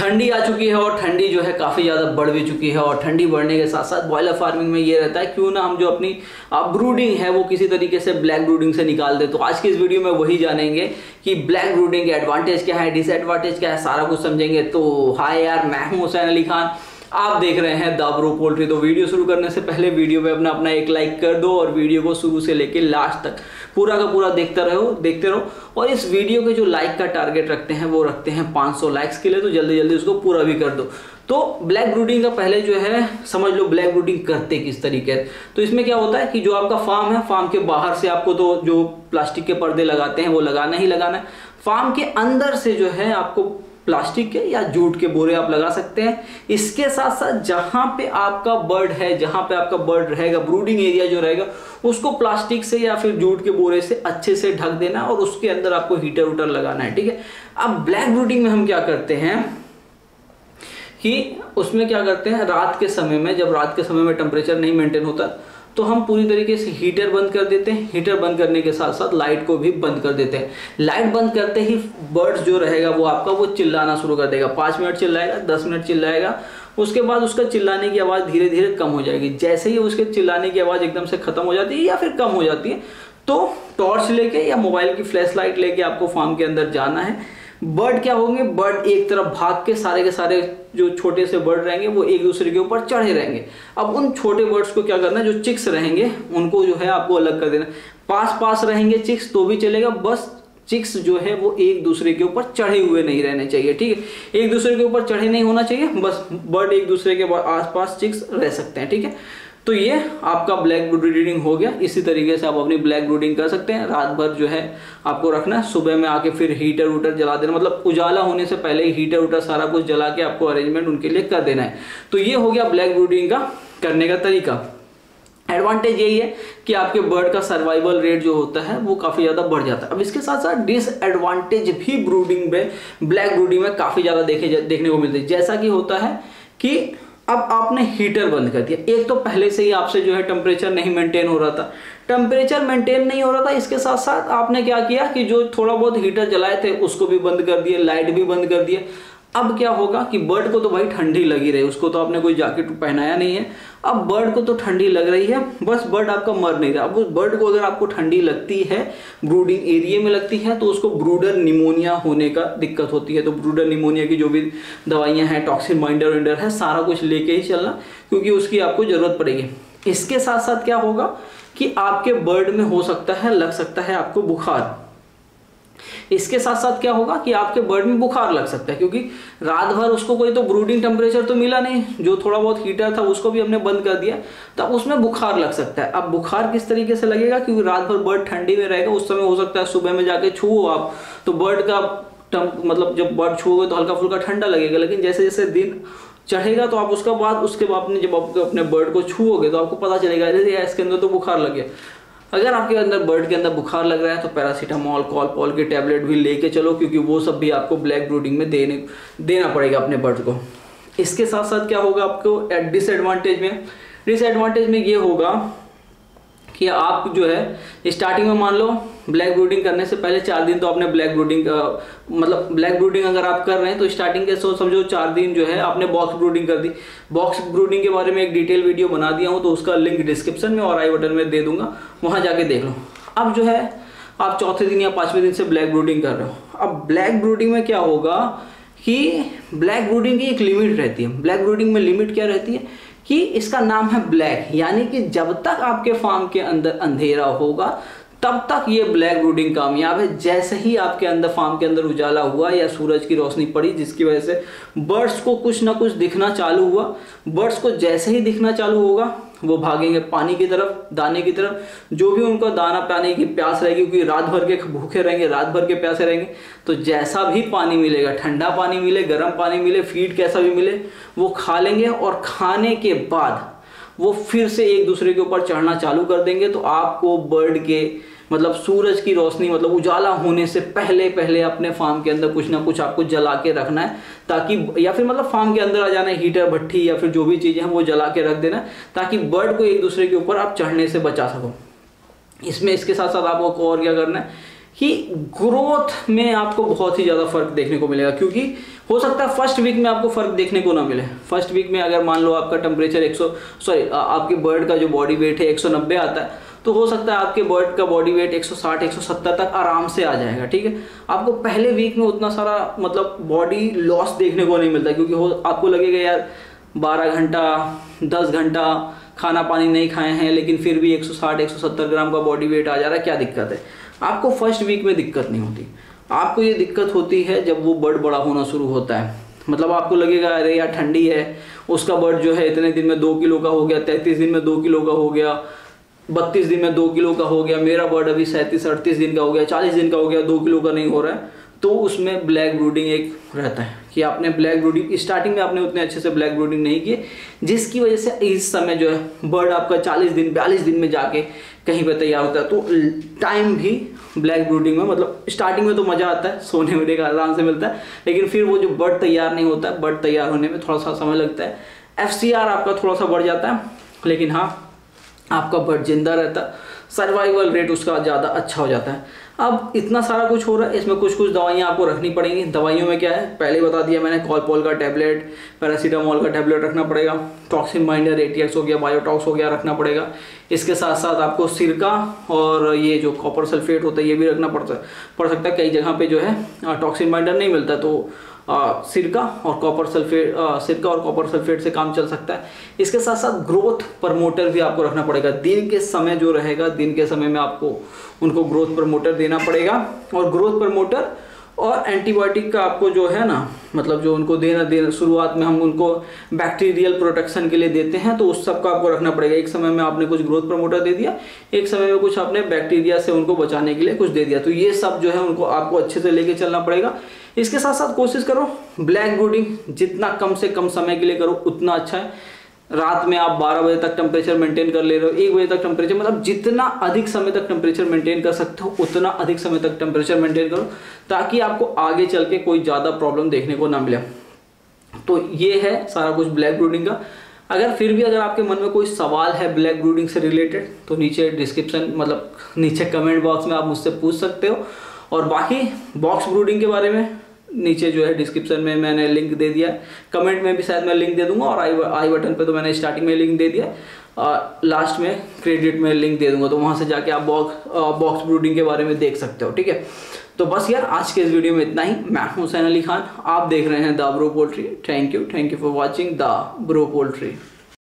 ठंडी आ चुकी है और ठंडी जो है काफ़ी ज़्यादा बढ़ भी चुकी है और ठंडी बढ़ने के साथ साथ बॉयलर फार्मिंग में ये रहता है क्यों ना हम जो अपनी ब्रूडिंग है वो किसी तरीके से ब्लैक ब्रूडिंग से निकाल दे। तो आज की इस वीडियो में वही जानेंगे कि ब्लैक ब्रूडिंग के एडवांटेज क्या है, डिसएडवांटेज क्या है, सारा कुछ समझेंगे। तो हाय यार, महमूद हुसैन अली खान, आप देख रहे हैं द ब्रो पोल्ट्री। तो वीडियो शुरू करने से पहले वीडियो पे अपना एक लाइक कर दो और वीडियो को शुरू से लेके लास्ट तक पूरा का पूरा देखते रहो। और इस वीडियो के जो लाइक का टारगेट रखते हैं वो रखते हैं 500 लाइक्स के लिए, तो जल्दी जल्दी उसको पूरा भी कर दो। तो ब्लैक ब्रूडिंग का पहले जो है समझ लो ब्लैक ब्रूडिंग करते किस तरीके है। तो इसमें क्या होता है कि जो आपका फार्म है, फार्म के बाहर से आपको तो जो प्लास्टिक के पर्दे लगाते हैं वो लगाना ही लगाना है। फार्म के अंदर से जो है आपको प्लास्टिक के या जूट के बोरे आप लगा सकते हैं। इसके साथ साथ जहाँ पे आपका बर्ड है, जहाँ पे आपका बर्ड रहेगा, ब्रूडिंग एरिया जो रहेगा, उसको प्लास्टिक से या फिर जूट के बोरे से अच्छे से ढक देना और उसके अंदर आपको हीटर उटर लगाना है, ठीक है। अब ब्लैक ब्रूडिंग में हम क्या करते हैं कि उसमें क्या करते हैं, रात के समय में, जब रात के समय में टेम्परेचर नहीं मेंटेन होता तो हम पूरी तरीके से हीटर बंद कर देते हैं। हीटर बंद करने के साथ साथ लाइट को भी बंद कर देते हैं। लाइट बंद करते ही बर्ड्स जो रहेगा वो आपका वो चिल्लाना शुरू कर देगा। 5 मिनट चिल्लाएगा, 10 मिनट चिल्लाएगा, उसके बाद उसका चिल्लाने की आवाज़ धीरे धीरे कम हो जाएगी। जैसे ही उसके चिल्लाने की आवाज़ एकदम से ख़त्म हो जाती है या फिर कम हो जाती है तो टॉर्च लेके या मोबाइल की फ्लैश लाइट लेके आपको फार्म के अंदर जाना है। बर्ड क्या होंगे, बर्ड एक तरफ भाग के सारे जो छोटे से बर्ड रहेंगे वो एक दूसरे के ऊपर चढ़े रहेंगे। अब उन छोटे बर्ड्स को क्या करना है, जो चिक्स रहेंगे उनको जो है आपको अलग कर देना। पास पास रहेंगे चिक्स तो भी चलेगा, बस चिक्स जो है वो एक दूसरे के ऊपर चढ़े हुए नहीं रहने चाहिए, ठीक है। एक दूसरे के ऊपर चढ़े नहीं होना चाहिए, बस बर्ड एक दूसरे के आसपास चिक्स रह सकते हैं, ठीक है। तो ये आपका ब्लैक ब्रूडिंग हो गया। इसी तरीके से आप अपनी ब्लैक ब्रूडिंग कर सकते हैं। रात भर जो है आपको रखना है, सुबह में आके फिर हीटर उटर जला देना, मतलब उजाला होने से पहले ही हीटर उटर सारा कुछ जला के आपको अरेंजमेंट उनके लिए कर देना है। तो ये हो गया ब्लैक ब्रूडिंग का करने का तरीका। एडवांटेज यही है कि आपके बर्ड का सर्वाइवल रेट जो होता है वो काफ़ी ज़्यादा बढ़ जाता है। अब इसके साथ साथ डिसएडवांटेज भी ब्रूडिंग में, ब्लैक ब्रूडिंग में काफ़ी ज़्यादा देखने को मिलते हैं। जैसा कि होता है कि अब आपने हीटर बंद कर दिया, एक तो पहले से ही आपसे जो है टेम्परेचर नहीं मेंटेन हो रहा था, टेम्परेचर मेंटेन नहीं हो रहा था। इसके साथ साथ आपने क्या किया कि जो थोड़ा बहुत हीटर जलाए थे उसको भी बंद कर दिए, लाइट भी बंद कर दिए। अब क्या होगा कि बर्ड को तो भाई ठंडी लगी रही, उसको तो आपने कोई जैकेट पहनाया नहीं है, अब बर्ड को तो ठंडी लग रही है, बस बर्ड आपका मर नहीं रहा। अब उस बर्ड को अगर आपको ठंडी लगती है, ब्रूडिंग एरिया में लगती है, तो उसको ब्रूडर निमोनिया होने का दिक्कत होती है। तो ब्रूडर निमोनिया की जो भी दवाइयाँ हैं, टॉक्सिन बाइंडर है, सारा कुछ लेके ही चलना क्योंकि उसकी आपको ज़रूरत पड़ेगी। इसके साथ साथ क्या होगा कि आपके बर्ड में हो सकता है, लग सकता है आपको बुखार। इसके साथ साथ क्या होगा कि आपके बर्ड में बुखार लग सकता है क्योंकि रात भर उसको कोई तो ब्रूडिंग टेम्परेचर तो मिला नहीं, जो थोड़ा बहुत हीटर था उसको भी हमने बंद कर दिया, तब उसमें बुखार लग सकता है। अब बुखार किस तरीके से लगेगा, क्योंकि रात भर बर्ड ठंडी में रहेगा, उस समय हो सकता है सुबह में जाके छूओ आप तो बर्ड का मतलब जब बर्ड छूओगे तो हल्का फुल्का ठंडा लगेगा, लेकिन जैसे जैसे दिन चढ़ेगा तो आप उसका बाद उसके बाद जब आप अपने बर्ड को छूओगे तो आपको पता चलेगा इसके अंदर तो बुखार लग गया। अगर आपके अंदर बर्ड के अंदर बुखार लग रहा है तो पैरासीटामोल, कॉलपोल की टैबलेट भी लेके चलो क्योंकि वो सब भी आपको ब्लैक ब्रूडिंग में देना पड़ेगा अपने बर्ड को। इसके साथ साथ क्या होगा आपको डिसएडवांटेज में ये होगा कि आप जो है स्टार्टिंग में मान लो ब्लैक ब्रूडिंग करने से पहले 4 दिन तो आपने ब्लैक ब्रूडिंग मतलब ब्लैक ब्रूडिंग अगर आप कर रहे हैं तो स्टार्टिंग के समझो 4 दिन जो है आपने बॉक्स ब्रूडिंग कर दी। बॉक्स ब्रूडिंग के बारे में एक डिटेल वीडियो बना दिया हूँ तो उसका लिंक डिस्क्रिप्शन में और आई बटन में दे दूंगा, वहाँ जाके देख लो। अब जो है आप चौथे दिन या 5वें दिन से ब्लैक ब्रूडिंग कर रहे हो। अब ब्लैक ब्रूडिंग में क्या होगा कि ब्लैक ब्रूडिंग की एक लिमिट रहती है। ब्लैक ब्रूडिंग में लिमिट क्या रहती है कि इसका नाम है ब्लैक, यानी कि जब तक आपके फार्म के अंदर अंधेरा होगा तब तक ये ब्लैक ब्रूडिंग कामयाब है। जैसे ही आपके अंदर फार्म के अंदर उजाला हुआ या सूरज की रोशनी पड़ी जिसकी वजह से बर्ड्स को कुछ ना कुछ दिखना चालू हुआ, बर्ड्स को जैसे ही दिखना चालू होगा वो भागेंगे पानी की तरफ, दाने की तरफ, जो भी उनको दाना पानी की प्यास रहेगी क्योंकि रात भर के भूखे रहेंगे, रात भर के प्यासे रहेंगे, तो जैसा भी पानी मिलेगा, ठंडा पानी मिले, गर्म पानी मिले, फीड कैसा भी मिले, वो खा लेंगे और खाने के बाद वो फिर से एक दूसरे के ऊपर चढ़ना चालू कर देंगे। तो आपको बर्ड के मतलब सूरज की रोशनी मतलब उजाला होने से पहले पहले अपने फार्म के अंदर कुछ ना कुछ आपको जला के रखना है, ताकि या फिर मतलब फार्म के अंदर आ जाना है, हीटर भट्ठी या फिर जो भी चीज़ें हैं वो जला के रख देना ताकि बर्ड को एक दूसरे के ऊपर आप चढ़ने से बचा सको। इसमें इसके साथ साथ आपको और क्या करना है कि ग्रोथ में आपको बहुत ही ज़्यादा फर्क देखने को मिलेगा, क्योंकि हो सकता है फर्स्ट वीक में आपको फ़र्क देखने को ना मिले। फर्स्ट वीक में अगर मान लो आपका टेम्परेचर आपके बर्ड का जो बॉडी वेट है 190 आता है, तो हो सकता है आपके बर्ड का बॉडी वेट 160 170 तक आराम से आ जाएगा। ठीक है, आपको पहले वीक में उतना सारा मतलब बॉडी लॉस देखने को नहीं मिलता, क्योंकि आपको लगेगा यार 12 घंटा 10 घंटा खाना पानी नहीं खाए हैं, लेकिन फिर भी 160 170 ग्राम का बॉडी वेट आ जा रहा है, क्या दिक्कत है। आपको फर्स्ट वीक में दिक्कत नहीं होती, आपको ये दिक्कत होती है जब वो बर्ड बड़ा होना शुरू होता है। मतलब आपको लगेगा अरे यार ठंडी है, उसका बर्ड जो है इतने दिन में 2 किलो का हो गया, 33 दिन में 2 किलो का हो गया, 32 दिन में 2 किलो का हो गया, मेरा बर्ड अभी 37 38 दिन का हो गया, 40 दिन का हो गया, 2 किलो का नहीं हो रहा है। तो उसमें ब्लैक ब्रूडिंग एक रहता है कि आपने ब्लैक ब्रूडिंग स्टार्टिंग में आपने उतने अच्छे से ब्लैक ब्रूडिंग नहीं किए, जिसकी वजह से इस समय जो है बर्ड आपका 40 दिन 42 दिन में जाके कहीं पर तैयार होता है। तो टाइम भी ब्लैक ब्रूडिंग में मतलब स्टार्टिंग में तो मज़ा आता है, सोने वोने का आराम से मिलता है, लेकिन फिर वो जो बर्ड तैयार नहीं होता है, बर्ड तैयार होने में थोड़ा सा समय लगता है, FCR आपका थोड़ा सा बढ़ जाता है, लेकिन हाँ आपका बर्ड जिंदा रहता है, सर्वाइवल रेट उसका ज़्यादा अच्छा हो जाता है। अब इतना सारा कुछ हो रहा है, इसमें कुछ कुछ दवाइयाँ आपको रखनी पड़ेंगी। दवाइयों में क्या है, पहले बता दिया मैंने, कॉलपोल का टैबलेट, पैरासीटामोल का टैबलेट रखना पड़ेगा, टॉक्सिन बाइंडर ATX हो गया, बायोटॉक्स हो गया रखना पड़ेगा। इसके साथ साथ आपको सिरका और ये जो कॉपर सल्फेट होता है ये भी रखना पड़ सकता है। कई जगह पर जो है टॉक्सिन बाइंडर नहीं मिलता, तो सिरका और कॉपर सल्फेट से काम चल सकता है। इसके साथ साथ ग्रोथ प्रमोटर भी आपको रखना पड़ेगा, दिन के समय जो रहेगा, दिन के समय में आपको उनको ग्रोथ प्रमोटर देना पड़ेगा। और ग्रोथ प्रमोटर और एंटीबायोटिक का आपको जो है ना मतलब जो उनको देना शुरुआत में हम उनको बैक्टीरियल प्रोटेक्शन के लिए देते हैं, तो उस सब का आपको रखना पड़ेगा। एक समय में आपने कुछ ग्रोथ प्रमोटर दे दिया, एक समय में कुछ आपने बैक्टीरिया से उनको बचाने के लिए कुछ दे दिया, तो ये सब जो है उनको आपको अच्छे से लेके चलना पड़ेगा। इसके साथ साथ कोशिश करो ब्लैक ब्रूडिंग जितना कम से कम समय के लिए करो उतना अच्छा है। रात में आप 12 बजे तक टेम्परेचर मेंटेन कर ले रहे हो, 1 बजे तक टेम्परेचर, मतलब जितना अधिक समय तक टेम्परेचर मेंटेन कर सकते हो उतना अधिक समय तक टेम्परेचर मेंटेन करो, ताकि आपको आगे चल के कोई ज़्यादा प्रॉब्लम देखने को ना मिले। तो ये है सारा कुछ ब्लैक ब्रूडिंग का। अगर फिर भी अगर आपके मन में कोई सवाल है ब्लैक ब्रूडिंग से रिलेटेड, तो नीचे डिस्क्रिप्शन मतलब नीचे कमेंट बॉक्स में आप मुझसे पूछ सकते हो। और बाकी बॉक्स ब्रूडिंग के बारे में नीचे जो है डिस्क्रिप्शन में मैंने लिंक दे दिया, कमेंट में भी शायद मैं लिंक दे दूंगा, और आई बटन पे तो मैंने स्टार्टिंग में लिंक दे दिया, लास्ट में क्रेडिट में लिंक दे दूंगा, तो वहां से जाके आप बॉक्स ब्रूडिंग के बारे में देख सकते हो। ठीक है, तो बस यार आज के इस वीडियो में इतना ही। महमूद हुसैन अली खान, आप देख रहे हैं the bro poultry. Thank you for watching the bro poultry.